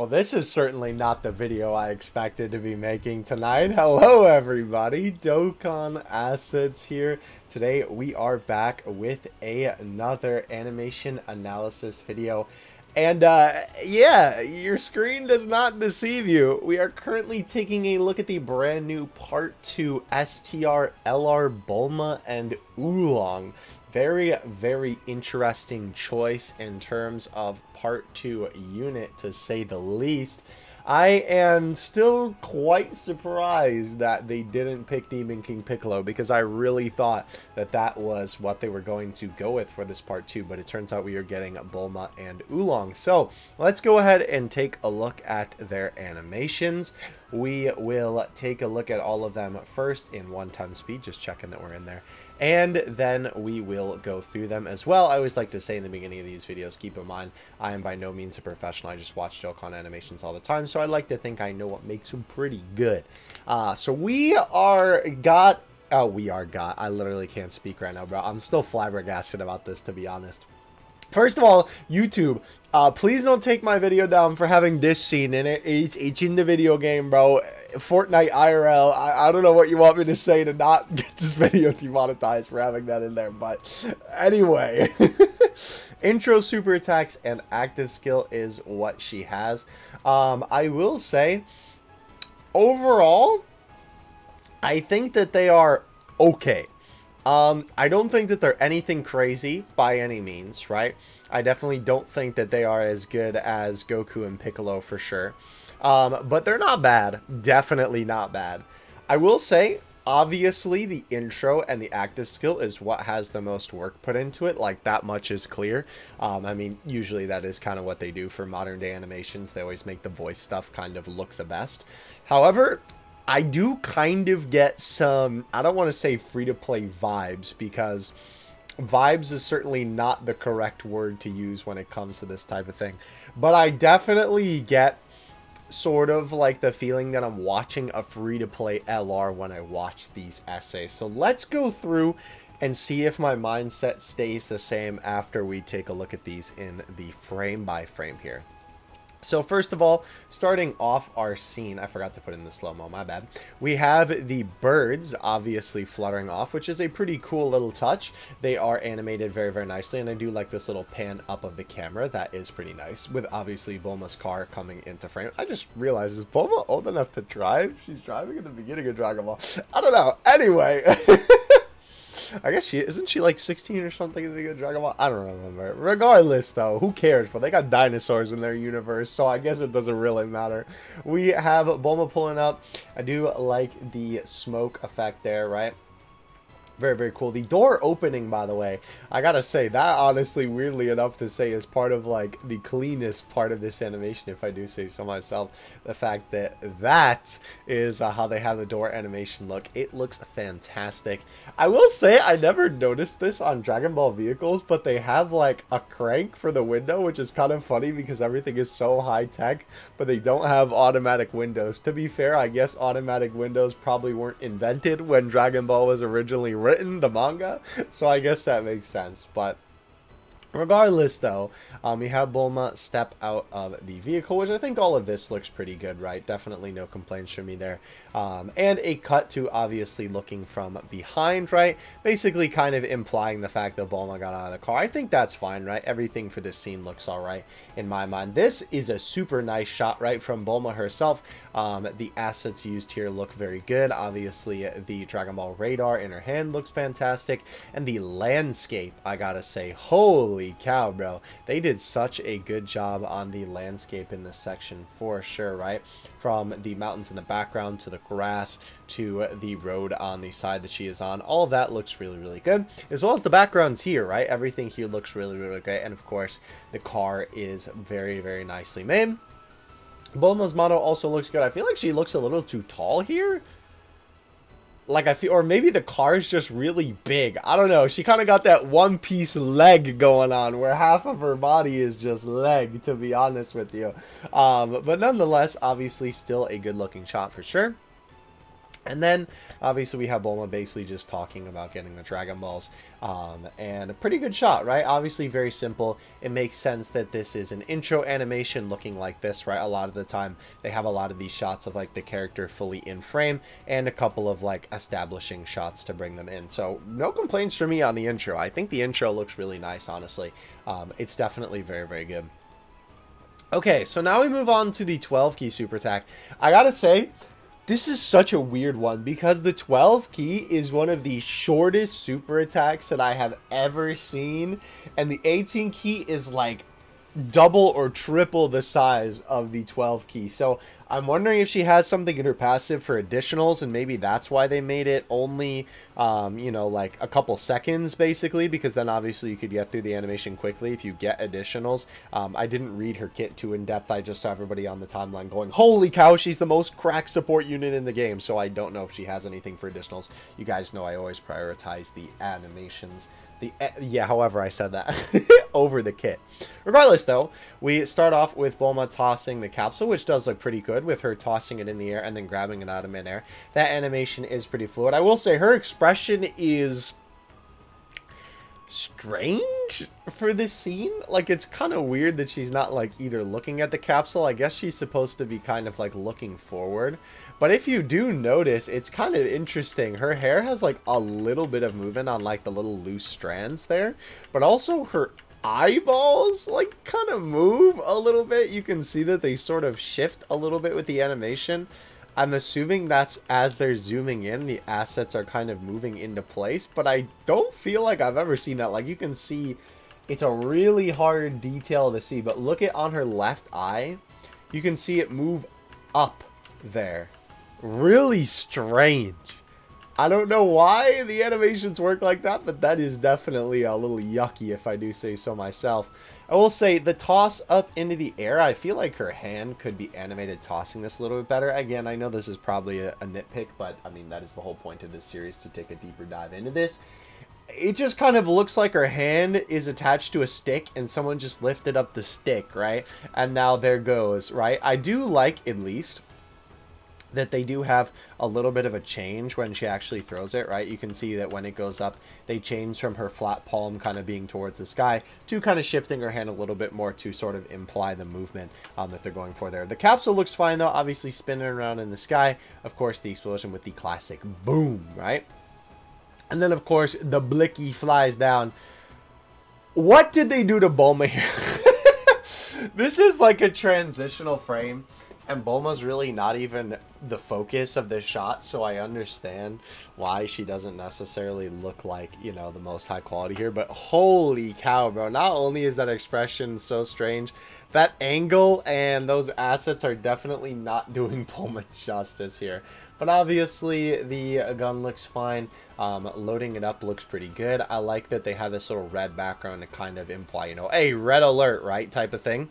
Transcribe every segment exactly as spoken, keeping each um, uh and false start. Well, this is certainly not the video I expected to be making tonight. Hello everybody, Dokkan Assets here. Today we are back with a, another animation analysis video. And uh, yeah, your screen does not deceive you. We are currently taking a look at the brand new Part two S T R L R Bulma and Oolong. Very, very interesting choice in terms of Part two unit, to say the least. I am still quite surprised that they didn't pick Demon King Piccolo, because I really thought that that was what they were going to go with for this part two, but it turns out we are getting Bulma and Oolong. So let's go ahead and take a look at their animations. We will take a look at all of them first in one time speed, just checking that we're in there, and then we will go through them as well. I always like to say in the beginning of these videos, keep in mind, I am by no means a professional. I just watch Dokkan animations all the time, so I like to think I know what makes them pretty good. Uh, so we are got, oh, we are got, I literally can't speak right now, bro. I'm still flabbergasted about this, to be honest. First of all, YouTube, uh, please don't take my video down for having this scene in it. It's, it's in the video game, bro. Fortnite I R L, I, I don't know what you want me to say to not get this video demonetized for having that in there, but anyway. Intro super attacks and active skill is what she has. Um, I will say, overall, I think that they are okay. Um, I don't think that they're anything crazy by any means, right? I definitely don't think that they are as good as Goku and Piccolo for sure. Um, but they're not bad. Definitely not bad. I will say, obviously, the intro and the active skill is what has the most work put into it. Like, that much is clear. Um, I mean, usually that is kind of what they do for modern day animations. They always make the voice stuff kind of look the best. However, I do kind of get some, I don't want to say free-to-play vibes, because vibes is certainly not the correct word to use when it comes to this type of thing. But I definitely get sort of like the feeling that I'm watching a free-to-play L R when I watch these essays. So let's go through and see if my mindset stays the same after we take a look at these in the frame by frame here. So first of all, starting off our scene, I forgot to put in the slow-mo, my bad. We have the birds obviously fluttering off, which is a pretty cool little touch. They are animated very, very nicely, and I do like this little pan up of the camera. That is pretty nice, with obviously Bulma's car coming into frame. I just realized, is Bulma old enough to drive? She's driving at the beginning of Dragon Ball. I don't know. Anyway. I guess she, isn't she like sixteen or something in the Dragon Ball? I don't remember. Regardless, though, who cares? But they got dinosaurs in their universe, so I guess it doesn't really matter. We have Bulma pulling up. I do like the smoke effect there, right? Very, very cool. The door opening, by the way, I gotta say, that honestly, weirdly enough to say, is part of like the cleanest part of this animation, if I do say so myself. The fact that that is uh, how they have the door animation look. It looks fantastic. I will say, I never noticed this on Dragon Ball vehicles, but they have like a crank for the window, which is kind of funny because everything is so high tech, but they don't have automatic windows. To be fair, I guess automatic windows probably weren't invented when Dragon Ball was originally written. Written the manga, so I guess that makes sense. But regardless, though, um, we have Bulma step out of the vehicle, which I think all of this looks pretty good, right? Definitely no complaints from me there. Um, and a cut to obviously looking from behind, right? Basically kind of implying the fact that Bulma got out of the car. I think that's fine, right? Everything for this scene looks all right in my mind. This is a super nice shot, right, from Bulma herself. Um, the assets used here look very good. Obviously, the Dragon Ball radar in her hand looks fantastic. And the landscape, I gotta say, holy cow, bro. They did such a good job on the landscape in this section for sure, right? From the mountains in the background to the grass to the road on the side that she is on. All of that looks really, really good. As well as the backgrounds here, right? Everything here looks really, really great. And of course, the car is very, very nicely made. Bulma's model also looks good. I feel like she looks a little too tall here. Like, I feel, or maybe the car is just really big. I don't know. She kind of got that One Piece leg going on where half of her body is just leg, to be honest with you. Um, but nonetheless, obviously still a good looking shot for sure. And then, obviously, we have Bulma basically just talking about getting the Dragon Balls. Um, and a pretty good shot, right? Obviously, very simple. It makes sense that this is an intro animation looking like this, right? A lot of the time, they have a lot of these shots of, like, the character fully in frame and a couple of, like, establishing shots to bring them in. So, no complaints for me on the intro. I think the intro looks really nice, honestly. Um, it's definitely very, very good. Okay, so now we move on to the twelve key super attack. I gotta say, this is such a weird one because the twelve key is one of the shortest super attacks that I have ever seen. And the eighteen key is like double or triple the size of the twelve key. So I'm wondering if she has something in her passive for additionals, and maybe that's why they made it only, um, you know, like a couple seconds basically, because then obviously you could get through the animation quickly if you get additionals. Um, I didn't read her kit too in depth. I just saw everybody on the timeline going, holy cow, she's the most cracked support unit in the game. So I don't know if she has anything for additionals. You guys know I always prioritize the animations. The, yeah, however I said that, over the kit. Regardless, though, we start off with Bulma tossing the capsule, which does look pretty good with her tossing it in the air and then grabbing it out of midair. That animation is pretty fluid. I will say her expression is strange for this scene. Like, it's kind of weird that she's not, like, either looking at the capsule. I guess she's supposed to be kind of, like, looking forward. But if you do notice, it's kind of interesting. Her hair has, like, a little bit of movement on, like, the little loose strands there. But also her eyeballs, like, kind of move a little bit. You can see that they sort of shift a little bit with the animation. I'm assuming that's as they're zooming in, the assets are kind of moving into place, but I don't feel like I've ever seen that. Like, you can see it's a really hard detail to see, but look at on her left eye, you can see it move up there. Really strange. I don't know why the animations work like that, but that is definitely a little yucky if I do say so myself. I will say the toss up into the air, I feel like her hand could be animated tossing this a little bit better. Again, I know this is probably a, a nitpick, but I mean, that is the whole point of this series, to take a deeper dive into this. It just kind of looks like her hand is attached to a stick and someone just lifted up the stick, right? And now there goes, right? I do like, at least, that they do have a little bit of a change when she actually throws it, right? You can see that when it goes up, they change from her flat palm kind of being towards the sky to kind of shifting her hand a little bit more to sort of imply the movement um, that they're going for there. The capsule looks fine, though, obviously spinning around in the sky. Of course, the explosion with the classic boom, right? And then, of course, the Blicky flies down. What did they do to Bulma here? This is like a transitional frame. And Bulma's really not even the focus of this shot, so I understand why she doesn't necessarily look like, you know, the most high quality here. But holy cow, bro. Not only is that expression so strange, that angle and those assets are definitely not doing Bulma justice here. But obviously, the gun looks fine. Um, loading it up looks pretty good. I like that they have this little red background to kind of imply, you know, hey, red alert, right, type of thing.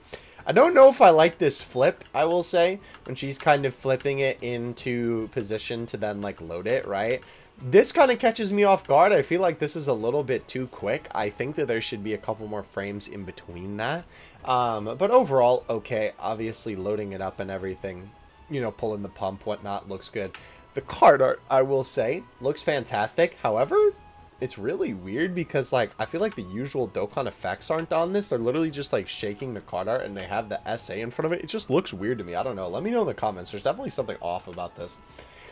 I don't know if I like this flip, I will say, when she's kind of flipping it into position to then, like, load it, right? This kind of catches me off guard. I feel like this is a little bit too quick. I think that there should be a couple more frames in between that. Um, but overall, okay, obviously loading it up and everything, you know, pulling the pump, whatnot, looks good. The card art, I will say, looks fantastic. However, it's really weird because, like, I feel like the usual Dokkan effects aren't on this. They're literally just, like, shaking the card art and they have the S A in front of it. It just looks weird to me. I don't know. Let me know in the comments. There's definitely something off about this.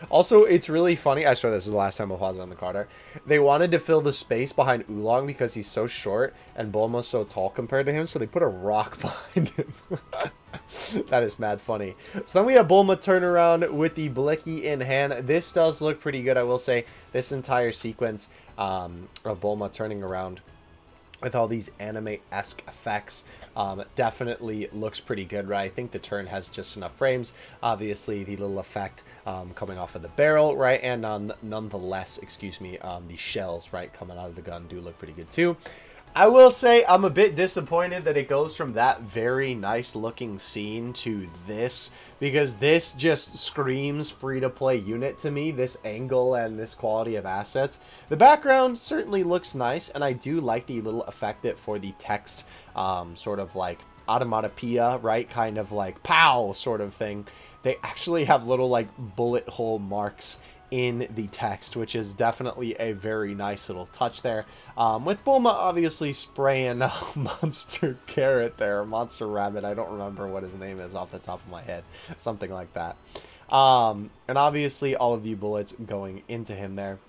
Also, it's really funny. I swear this is the last time I'll pause on the card art. They wanted to fill the space behind Oolong because he's so short and Bulma's so tall compared to him, so they put a rock behind him. That is mad funny. So then we have Bulma turn around with the Blicky in hand. This does look pretty good, I will say. This entire sequence um, of Bulma turning around with all these anime-esque effects um, definitely looks pretty good, right? I think the turn has just enough frames. Obviously, the little effect um, coming off of the barrel, right? And on, nonetheless, excuse me, um, the shells, right, coming out of the gun do look pretty good, too. I will say I'm a bit disappointed that it goes from that very nice looking scene to this, because this just screams free-to-play unit to me, this angle and this quality of assets. The background certainly looks nice, and I do like the little effect that for the text um, sort of like automatopoeia, right, kind of like pow sort of thing. They actually have little like bullet hole marks in the text, which is definitely a very nice little touch there. Um, with Bulma obviously spraying uh, Monster Carrot there, Monster Rabbit, I don't remember what his name is off the top of my head, something like that. Um, and obviously all of the bullets going into him there.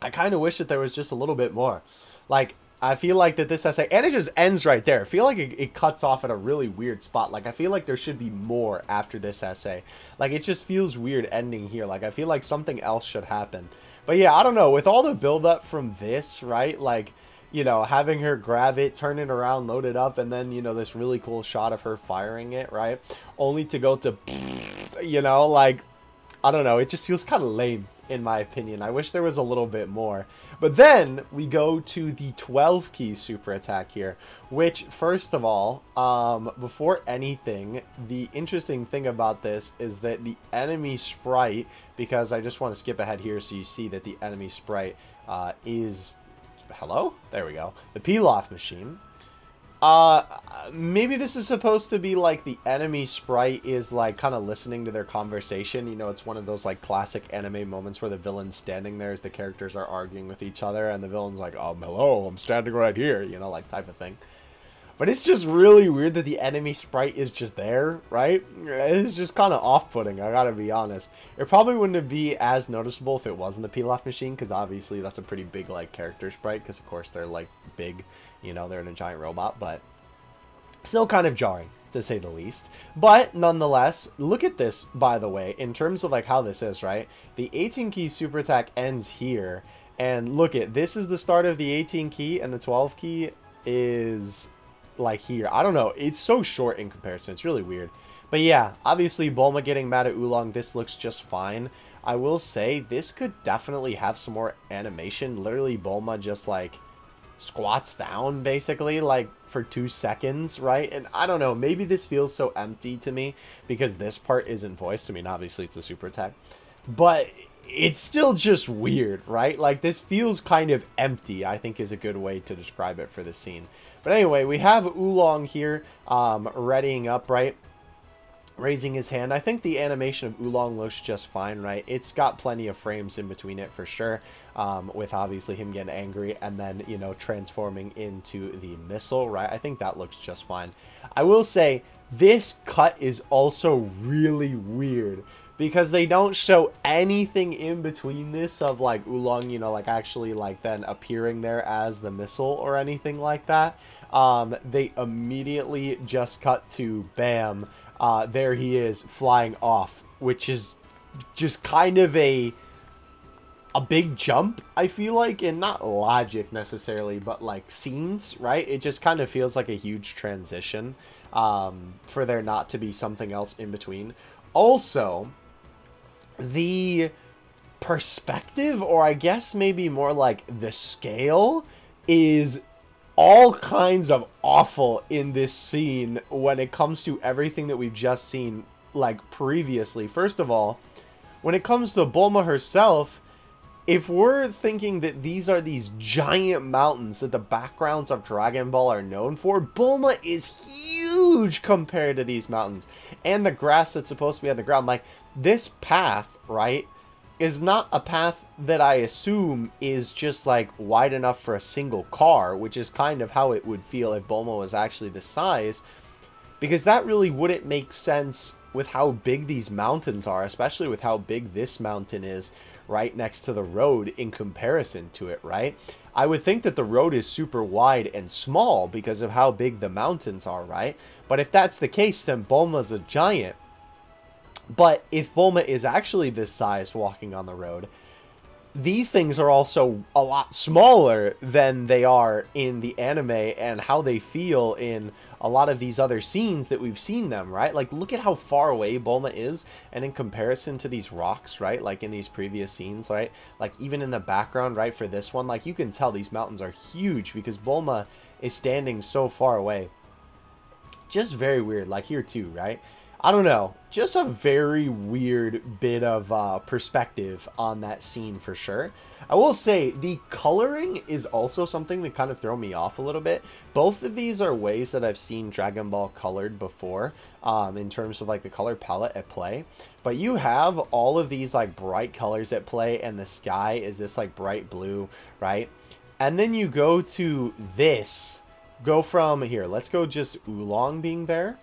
I kind of wish that there was just a little bit more. Like, I feel like that this essay, and it just ends right there. I feel like it, it cuts off at a really weird spot. Like, I feel like there should be more after this essay. Like, it just feels weird ending here. Like, I feel like something else should happen. But yeah, I don't know. With all the buildup from this, right? Like, you know, having her grab it, turn it around, load it up, and then, you know, this really cool shot of her firing it, right? Only to go to, you know, like, I don't know. It just feels kind of lame, in my opinion. I wish there was a little bit more. But then we go to the twelve key super attack here, which, first of all, um, before anything, the interesting thing about this is that the enemy sprite, because I just want to skip ahead here so you see that the enemy sprite uh, is, hello? There we go. The Pilaf machine. Uh, maybe this is supposed to be like the enemy sprite is like kind of listening to their conversation. You know, it's one of those like classic anime moments where the villain's standing there as the characters are arguing with each other and the villain's like, um, hello, I'm standing right here, you know, like type of thing. But it's just really weird that the enemy sprite is just there, right? It's just kind of off-putting, I gotta be honest. It probably wouldn't be as noticeable if it wasn't the Pilaf machine, because obviously that's a pretty big, like, character sprite, because, of course, they're, like, big, you know, they're in a giant robot, but still kind of jarring, to say the least. But, nonetheless, look at this, by the way, in terms of, like, how this is, right? The eighteen key super attack ends here, and look at, this is the start of the eighteen key, and the twelve key is... like here. I don't know. It's so short in comparison. It's really weird. But yeah, obviously Bulma getting mad at Oolong. This looks just fine. I will say this could definitely have some more animation. Literally Bulma just like squats down basically like for two seconds, right? And I don't know. Maybe this feels so empty to me because this part isn't voiced. I mean, obviously it's a super attack. But it's still just weird, right? Like, this feels kind of empty, I think is a good way to describe it for this scene. But anyway, we have Oolong here, um, readying up, right? Raising his hand. I think the animation of Oolong looks just fine, right? It's got plenty of frames in between it for sure, um, with obviously him getting angry and then, you know, transforming into the missile, right? I think that looks just fine. I will say, this cut is also really weird, because they don't show anything in between this of, like, Oolong, you know, like, actually, like, then appearing there as the missile or anything like that. Um, they immediately just cut to, bam, uh, there he is flying off, which is just kind of a, a big jump, I feel like, and not logic necessarily, but, like, scenes, right? It just kind of feels like a huge transition um, for there not to be something else in between. Also, the perspective, or I guess maybe more like the scale, is all kinds of awful in this scene when it comes to everything that we've just seen, like, previously. First of all, when it comes to Bulma herself, if we're thinking that these are these giant mountains that the backgrounds of Dragon Ball are known for, Bulma is huge compared to these mountains. And the grass that's supposed to be on the ground. Like, this path, right, is not a path that I assume is just, like, wide enough for a single car, which is kind of how it would feel if Bulma was actually this size. Because that really wouldn't make sense with how big these mountains are, especially with how big this mountain is right next to the road in comparison to it, right? I would think that the road is super wide and small because of how big the mountains are, right? But if that's the case, then Bulma's a giant. But if Bulma is actually this size walking on the road, these things are also a lot smaller than they are in the anime and how they feel in a lot of these other scenes that we've seen them, right? Like, look at how far away Bulma is, and in comparison to these rocks, right? Like, in these previous scenes, right? Like, even in the background, right, for this one, like, you can tell these mountains are huge because Bulma is standing so far away. Just very weird, like, here too, right? I don't know, just a very weird bit of uh, perspective on that scene for sure. I will say the coloring is also something that kind of threw me off a little bit. Both of these are ways that I've seen Dragon Ball colored before, um, in terms of like the color palette at play. But you have all of these like bright colors at play, and the sky is this like bright blue, right? And then you go to this, go from here. Let's go just Oolong being there.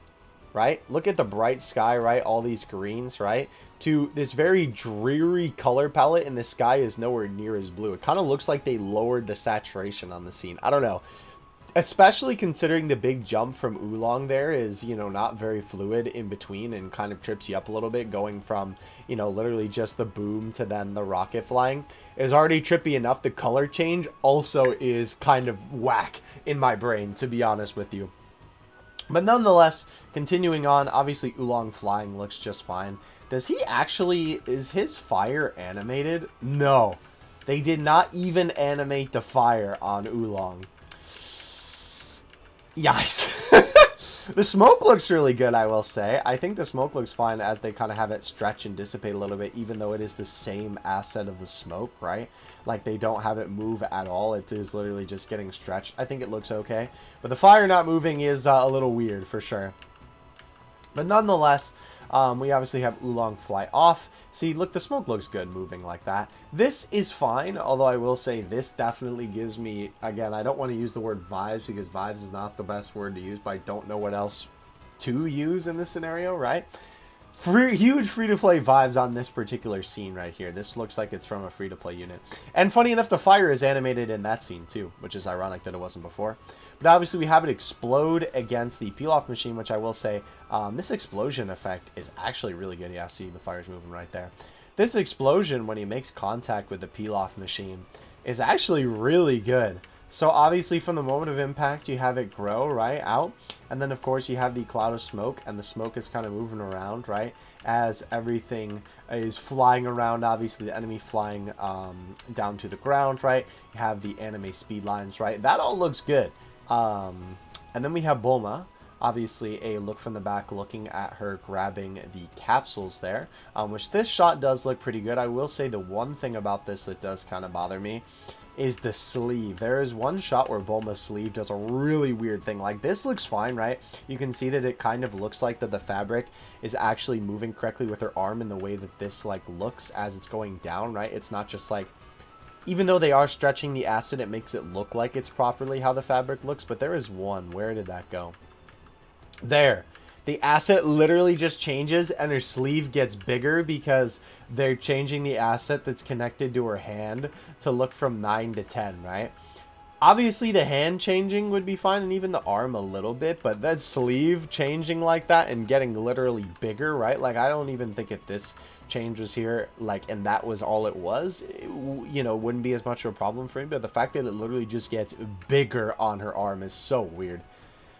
Right? Look at the bright sky, right? All these greens, right? To this very dreary color palette, and the sky is nowhere near as blue. It kind of looks like they lowered the saturation on the scene. I don't know. Especially considering the big jump from Oolong there is, you know, not very fluid in between and kind of trips you up a little bit, going from, you know, literally just the boom to then the rocket flying. Is already trippy enough. The color change also is kind of whack in my brain, to be honest with you. But nonetheless, continuing on, obviously Oolong flying looks just fine. Does he actually, is his fire animated? No, they did not even animate the fire on Oolong. Yes. The smoke looks really good, I will say. I think the smoke looks fine as they kind of have it stretch and dissipate a little bit, even though it is the same asset of the smoke, right? Like, they don't have it move at all. It is literally just getting stretched. I think it looks okay. But the fire not moving is uh, a little weird, for sure. But nonetheless, um, we obviously have Oolong fly off. See, look, the smoke looks good moving like that. This is fine, although I will say this definitely gives me, again, I don't want to use the word vibes because vibes is not the best word to use, but I don't know what else to use in this scenario, right? Free, huge free-to-play vibes on this particular scene right here. This looks like it's from a free-to-play unit. And funny enough, the fire is animated in that scene too, which is ironic that it wasn't before. But obviously we have it explode against the Pilaf machine, which I will say, um, this explosion effect is actually really good. Yeah, see, the fire's moving right there. This explosion, when he makes contact with the Pilaf machine, is actually really good. So obviously from the moment of impact, you have it grow right out. And then of course you have the cloud of smoke, and the smoke is kind of moving around, right? As everything is flying around, obviously the enemy flying um, down to the ground, right? You have the anime speed lines, right? That all looks good. Um, and then we have Bulma. Obviously a look from the back looking at her grabbing the capsules there, um, which this shot does look pretty good. I will say the one thing about this that does kind of bother me is the sleeve. There is one shot where Bulma's sleeve does a really weird thing. Like, this looks fine, right? You can see that it kind of looks like that the fabric is actually moving correctly with her arm in the way that this, like, looks as it's going down, right? It's not just, like, even though they are stretching the acid, it makes it look like it's properly how the fabric looks. But there is one. Where did that go? There. The asset literally just changes and her sleeve gets bigger because they're changing the asset that's connected to her hand to look from nine to ten, right? Obviously, the hand changing would be fine, and even the arm a little bit, but that sleeve changing like that and getting literally bigger, right? Like, I don't even think if this change was here, like, and that was all it was, it, you know, wouldn't be as much of a problem for me, but the fact that it literally just gets bigger on her arm is so weird.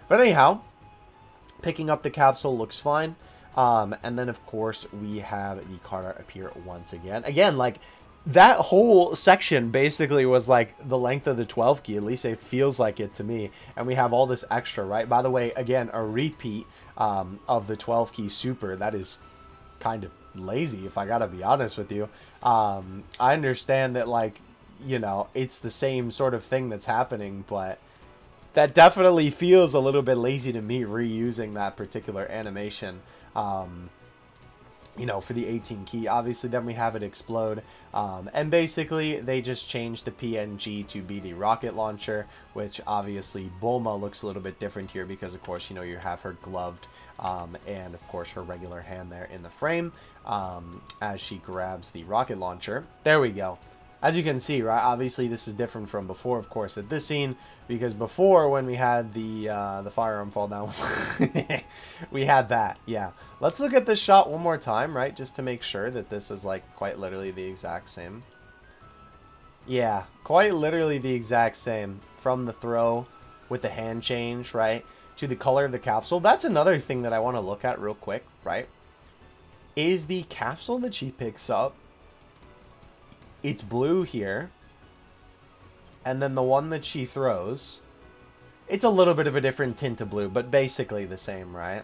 But anyhow, picking up the capsule looks fine. Um, and then, of course, we have the card art appear once again. Again, like, that whole section basically was, like, the length of the twelve key. At least it feels like it to me. And we have all this extra, right? By the way, again, a repeat um, of the twelve key super. That is kind of lazy, if I gotta be honest with you. Um, I understand that, like, you know, it's the same sort of thing that's happening, but that definitely feels a little bit lazy to me, reusing that particular animation, um, you know, for the eighteen key. Obviously, then we have it explode. Um, and basically, they just changed the P N G to be the rocket launcher, which obviously Bulma looks a little bit different here because, of course, you know, you have her gloved um, and, of course, her regular hand there in the frame um, as she grabs the rocket launcher. There we go. As you can see, right, obviously this is different from before, of course, at this scene, because before when we had the uh, the firearm fall down, we had that, yeah. Let's look at this shot one more time, right, just to make sure that this is, like, quite literally the exact same. Yeah, quite literally the exact same, from the throw with the hand change, right, to the color of the capsule. That's another thing that I want to look at real quick, right, is the capsule that she picks up. It's blue here, and then the one that she throws, it's a little bit of a different tint of blue, but basically the same, right?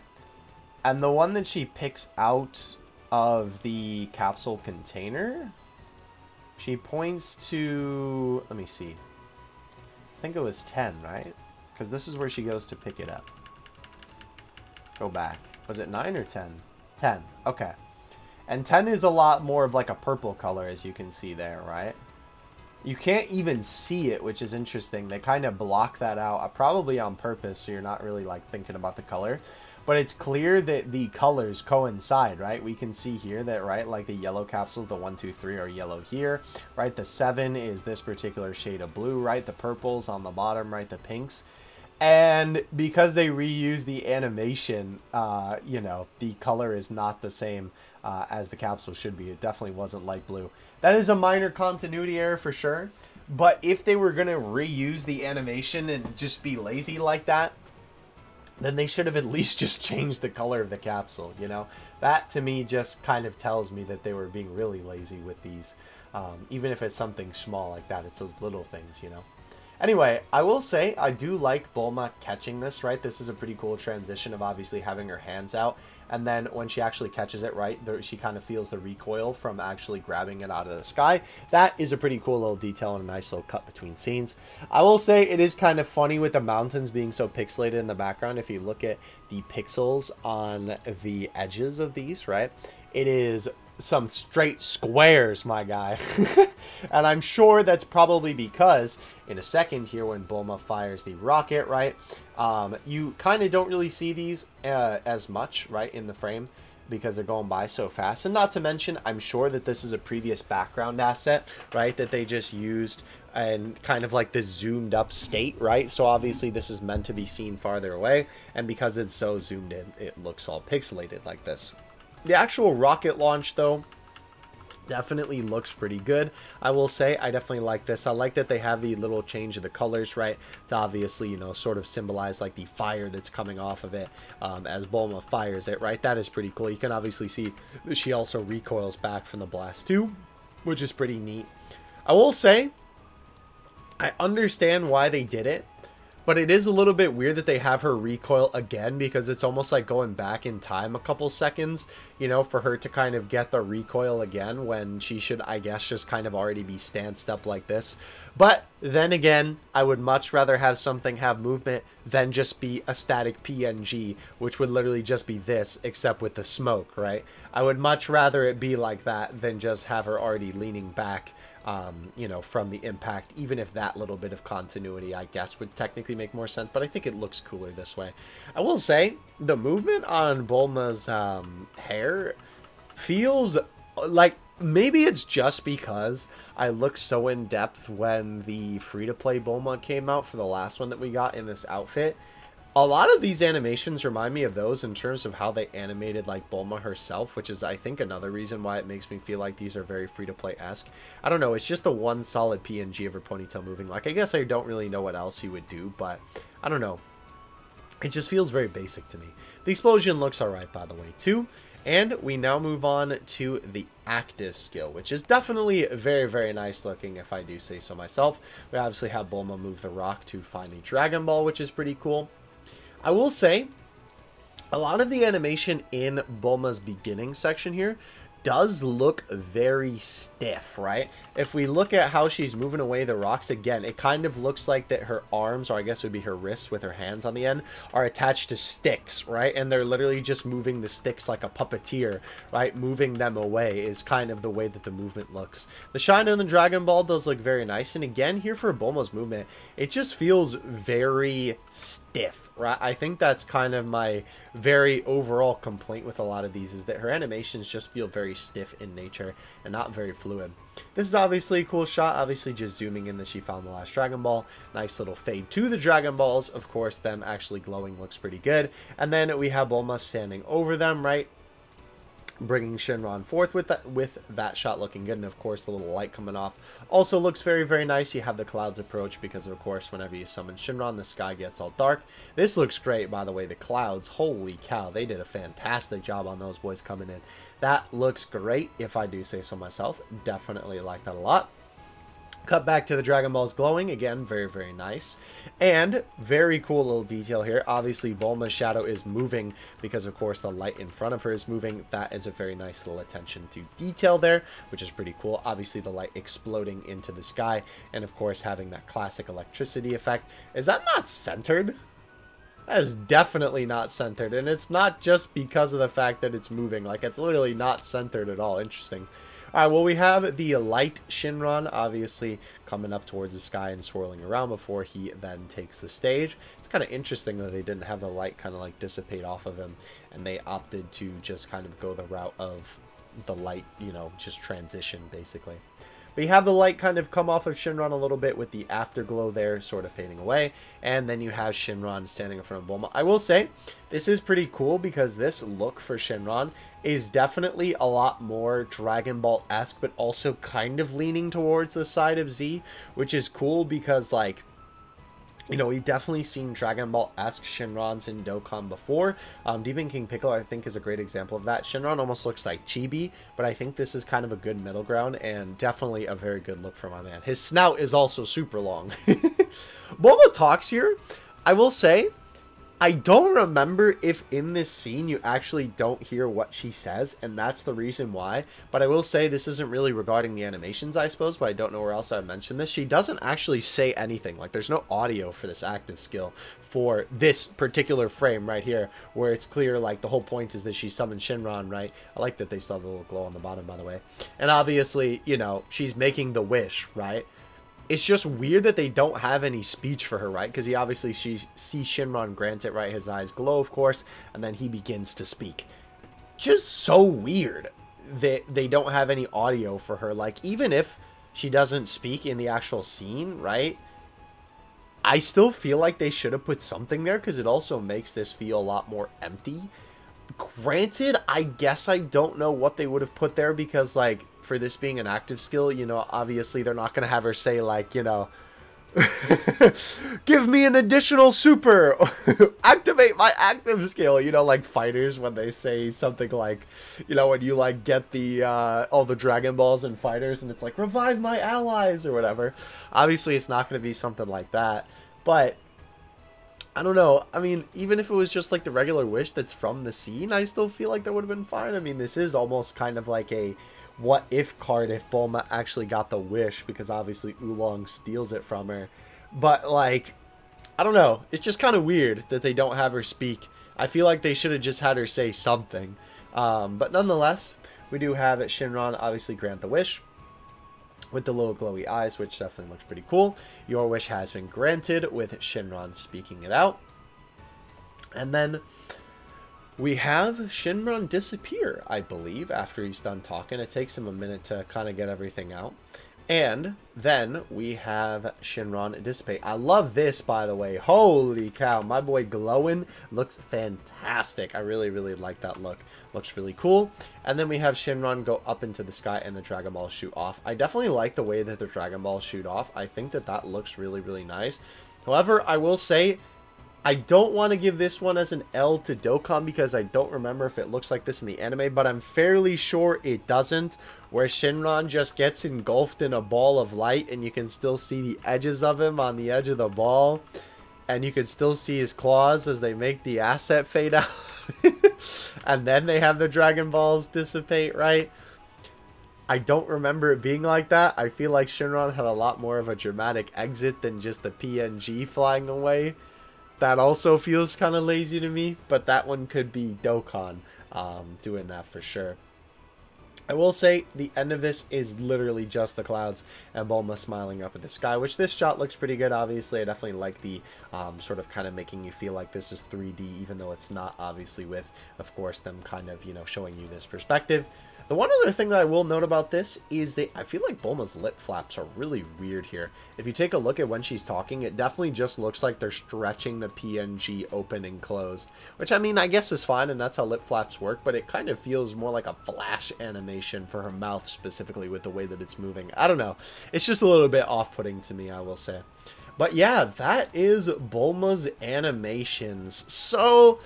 And the one that she picks out of the capsule container, she points to... Let me see. I think it was ten, right? Because this is where she goes to pick it up. Go back. Was it nine or ten? ten. Okay. And ten is a lot more of like a purple color, as you can see there, right? You can't even see it, which is interesting. They kind of block that out, probably on purpose, so you're not really like thinking about the color. But it's clear that the colors coincide, right? We can see here that, right, like the yellow capsules, the one, two, three are yellow here, right? The seven is this particular shade of blue, right? The purples on the bottom, right? The pinks. And because they reuse the animation, uh, you know, the color is not the same uh, as the capsule should be. It definitely wasn't light blue. That is a minor continuity error for sure. But if they were going to reuse the animation and just be lazy like that, then they should have at least just changed the color of the capsule, you know? That, to me, just kind of tells me that they were being really lazy with these. Um, even if it's something small like that, it's those little things, you know? Anyway, I will say I do like Bulma catching this, right? This is a pretty cool transition of obviously having her hands out. And then when she actually catches it, right, there, she kind of feels the recoil from actually grabbing it out of the sky. That is a pretty cool little detail and a nice little cut between scenes. I will say it is kind of funny with the mountains being so pixelated in the background. If you look at the pixels on the edges of these, right, it is some straight squares, my guy. And I'm sure that's probably because in a second here when Bulma fires the rocket, right, um you kind of don't really see these uh, as much, right, in the frame because they're going by so fast. And not to mention, I'm sure that this is a previous background asset, right, that they just used and kind of like this zoomed up state, right? So obviously this is meant to be seen farther away, and because it's so zoomed in, it looks all pixelated like this. The actual rocket launch, though, definitely looks pretty good. I will say I definitely like this. I like that they have the little change of the colors, right, to obviously, you know, sort of symbolize like the fire that's coming off of it um, as Bulma fires it, right? That is pretty cool. You can obviously see she also recoils back from the blast too, which is pretty neat. I will say I understand why they did it, but it is a little bit weird that they have her recoil again, because it's almost like going back in time a couple seconds, you know, for her to kind of get the recoil again when she should, I guess, just kind of already be stanced up like this. But then again, I would much rather have something have movement than just be a static P N G, which would literally just be this, except with the smoke, right? I would much rather it be like that than just have her already leaning back. Um, you know, from the impact, even if that little bit of continuity, I guess, would technically make more sense, but I think it looks cooler this way. I will say, the movement on Bulma's um, hair feels like, maybe it's just because I looked so in-depth when the free-to-play Bulma came out for the last one that we got in this outfit. A lot of these animations remind me of those in terms of how they animated like Bulma herself, which is, I think, another reason why it makes me feel like these are very free-to-play-esque. I don't know, it's just the one solid P N G of her ponytail moving. Like, I guess I don't really know what else he would do, but I don't know. It just feels very basic to me. The explosion looks alright, by the way, too. And we now move on to the active skill, which is definitely very, very nice looking, if I do say so myself. We obviously have Bulma move the rock to find the Dragon Ball, which is pretty cool. I will say, a lot of the animation in Bulma's beginning section here does look very stiff, right? If we look at how she's moving away the rocks, again, it kind of looks like that her arms, or I guess it would be her wrists with her hands on the end, are attached to sticks, right? And they're literally just moving the sticks like a puppeteer, right? Moving them away is kind of the way that the movement looks. The shine on the Dragon Ball does look very nice. And again, here for Bulma's movement, it just feels very stiff. Right, I think that's kind of my very overall complaint with a lot of these, is that her animations just feel very stiff in nature and not very fluid. This is obviously a cool shot, obviously just zooming in that she found the last Dragon Ball. Nice little fade to the Dragon Balls. Of course, them actually glowing looks pretty good. And then we have Bulma standing over them, right? Bringing Shenron forth with that, with that shot looking good. And of course, the little light coming off also looks very, very nice. You have the clouds approach because, of course, whenever you summon Shenron, the sky gets all dark. This looks great, by the way. The clouds, holy cow, they did a fantastic job on those boys coming in. That looks great, if I do say so myself. Definitely like that a lot. Cut back to the Dragon Balls glowing. Again, very, very nice. And very cool little detail here. Obviously, Bulma's shadow is moving because, of course, the light in front of her is moving. That is a very nice little attention to detail there, which is pretty cool. Obviously, the light exploding into the sky. And, of course, having that classic electricity effect. Is that not centered? That is definitely not centered. And it's not just because of the fact that it's moving. Like, it's literally not centered at all. Interesting. All right, well, we have the light Shenron, obviously, coming up towards the sky and swirling around before he then takes the stage. It's kind of interesting that they didn't have the light kind of, like, dissipate off of him, and they opted to just kind of go the route of the light, you know, just transition, basically. But you have the light kind of come off of Shenron a little bit with the afterglow there sort of fading away. And then you have Shenron standing in front of Bulma. I will say, this is pretty cool because this look for Shenron is definitely a lot more Dragon Ball-esque, but also kind of leaning towards the side of Z, which is cool because, like, you know, we've definitely seen Dragon Ball-esque Shenrons in Dokkan before. Um, Demon King Piccolo, I think, is a great example of that. Shenron almost looks like chibi, but I think this is kind of a good middle ground and definitely a very good look for my man. His snout is also super long. Bulma talks here. I will say, I don't remember if in this scene you actually don't hear what she says, and that's the reason why. But I will say this isn't really regarding the animations, I suppose, but I don't know where else I mentioned this. She doesn't actually say anything. Like, there's no audio for this active skill for this particular frame right here, where it's clear, like, the whole point is that she summoned Shenron, right? I like that they still have a little glow on the bottom, by the way. And obviously, you know, she's making the wish, right? It's just weird that they don't have any speech for her, right? Because he obviously she sees Shenron grant it, right? His eyes glow, of course, and then he begins to speak. Just so weird that they don't have any audio for her. Like, even if she doesn't speak in the actual scene, right? I still feel like they should have put something there because it also makes this feel a lot more empty. Granted, I guess I don't know what they would have put there because, like, for this being an active skill, you know, obviously they're not going to have her say, like, you know, give me an additional super, activate my active skill, you know, like fighters when they say something like, you know, when you, like, get the, uh, all the Dragon Balls and fighters and it's like, revive my allies or whatever. Obviously, it's not going to be something like that, but I don't know. I mean, even if it was just like the regular wish that's from the scene, I still feel like that would have been fine. I mean, this is almost kind of like a what if card if Bulma actually got the wish, because obviously Oolong steals it from her. But, like, I don't know. It's just kind of weird that they don't have her speak. I feel like they should have just had her say something. Um, but nonetheless, we do have it. Shenron obviously grant the wish with the little glowy eyes, which definitely looks pretty cool. Your wish has been granted, with Shenron speaking it out. And then we have Shenron disappear, I believe, after he's done talking. It takes him a minute to kind of get everything out. And then we have Shenron dissipate. I love this, by the way. Holy cow, my boy glowing looks fantastic. I really, really like that look. Looks really cool. And then we have Shenron go up into the sky and the Dragon Balls shoot off. I definitely like the way that the Dragon Balls shoot off. I think that that looks really, really nice. However, I will say, I don't want to give this one as an L to Dokkan because I don't remember if it looks like this in the anime, but I'm fairly sure it doesn't, where Shenron just gets engulfed in a ball of light and you can still see the edges of him on the edge of the ball, and you can still see his claws as they make the asset fade out, and then they have the Dragon Balls dissipate, right? I don't remember it being like that. I feel like Shenron had a lot more of a dramatic exit than just the P N G flying away. That also feels kind of lazy to me, but that one could be Dokkan um, doing that for sure. I will say the end of this is literally just the clouds and Bulma smiling up at the sky, which this shot looks pretty good, obviously. I definitely like the um, sort of kind of making you feel like this is three D, even though it's not, obviously, with, of course, them kind of, you know, showing you this perspective. The one other thing that I will note about this is that I feel like Bulma's lip flaps are really weird here. If you take a look at when she's talking, it definitely just looks like they're stretching the P N G open and closed, which, I mean, I guess is fine, and that's how lip flaps work, but it kind of feels more like a flash animation for her mouth specifically with the way that it's moving. I don't know. It's just a little bit off-putting to me, I will say. But yeah, that is Bulma's animations. So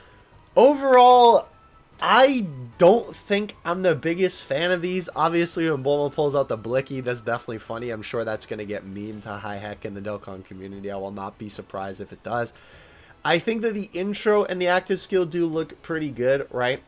overall, I don't think I'm the biggest fan of these. Obviously, when Bulma pulls out the Blicky, that's definitely funny. I'm sure that's going to get memed to high heck in the Dokkan community. I will not be surprised if it does. I think that the intro and the active skill do look pretty good, right?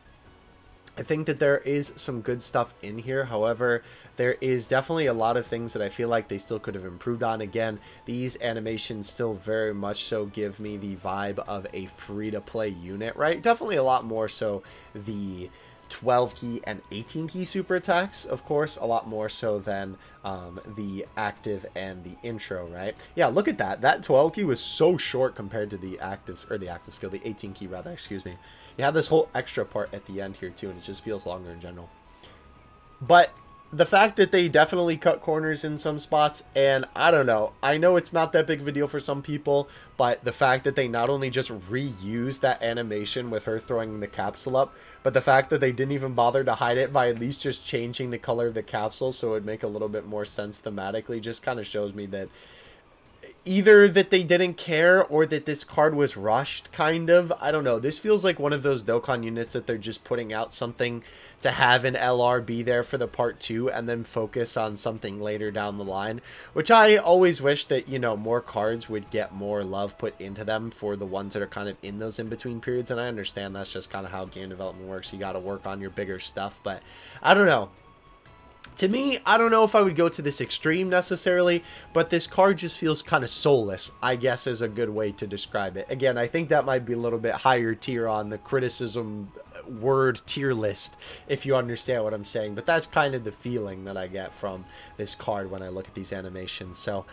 I think that there is some good stuff in here. However, there is definitely a lot of things that I feel like they still could have improved on. Again, these animations still very much so give me the vibe of a free-to-play unit, right? Definitely a lot more so the twelve key and eighteen key super attacks, of course, a lot more so than um, the active and the intro, right? Yeah, look at that. That twelve key was so short compared to the active, or the active skill, the eighteen key rather, excuse me. You have this whole extra part at the end here too, and it just feels longer in general. But the fact that they definitely cut corners in some spots, and I don't know, I know it's not that big of a deal for some people, but the fact that they not only just reused that animation with her throwing the capsule up, but the fact that they didn't even bother to hide it by at least just changing the color of the capsule so it would make a little bit more sense thematically just kind of shows me that either that they didn't care or that this card was rushed, kind of. I don't know. This feels like one of those Dokkan units that they're just putting out something to have an L R be there for the part two and then focus on something later down the line, which I always wish that, you know, more cards would get more love put into them for the ones that are kind of in those in-between periods. And I understand that's just kind of how game development works. You got to work on your bigger stuff, but I don't know. To me, I don't know if I would go to this extreme necessarily, but this card just feels kind of soulless, I guess, is a good way to describe it. Again, I think that might be a little bit higher tier on the criticism word tier list, if you understand what I'm saying. But that's kind of the feeling that I get from this card when I look at these animations. So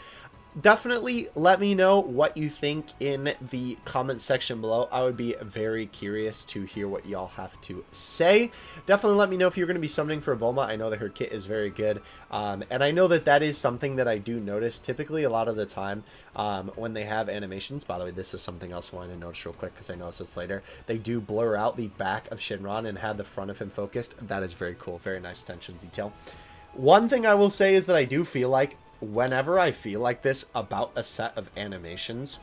definitely let me know what you think in the comment section below. I would be very curious to hear what y'all have to say. Definitely let me know if you're going to be summoning for Bulma. I know that her kit is very good. Um, and I know that that is something that I do notice typically a lot of the time um, when they have animations. By the way, this is something else I wanted to notice real quick because I noticed this later. They do blur out the back of Shenron and have the front of him focused. That is very cool. Very nice attention to detail. One thing I will say is that I do feel like whenever I feel like this about a set of animations,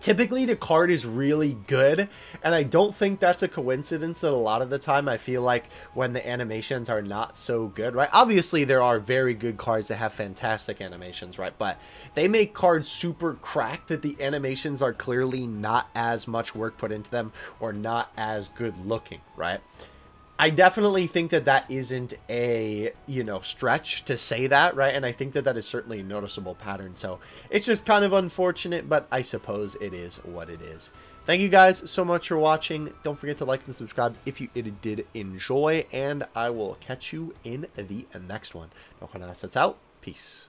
typically the card is really good, and I don't think that's a coincidence that a lot of the time I feel like when the animations are not so good, right? Obviously, there are very good cards that have fantastic animations, right? But they make cards super cracked that the animations are clearly not as much work put into them or not as good looking, right? I definitely think that that isn't a, you know, stretch to say that, right? And I think that that is certainly a noticeable pattern. So it's just kind of unfortunate, but I suppose it is what it is. Thank you guys so much for watching. Don't forget to like and subscribe if you did enjoy, and I will catch you in the next one. Dokkan Assets out. Peace.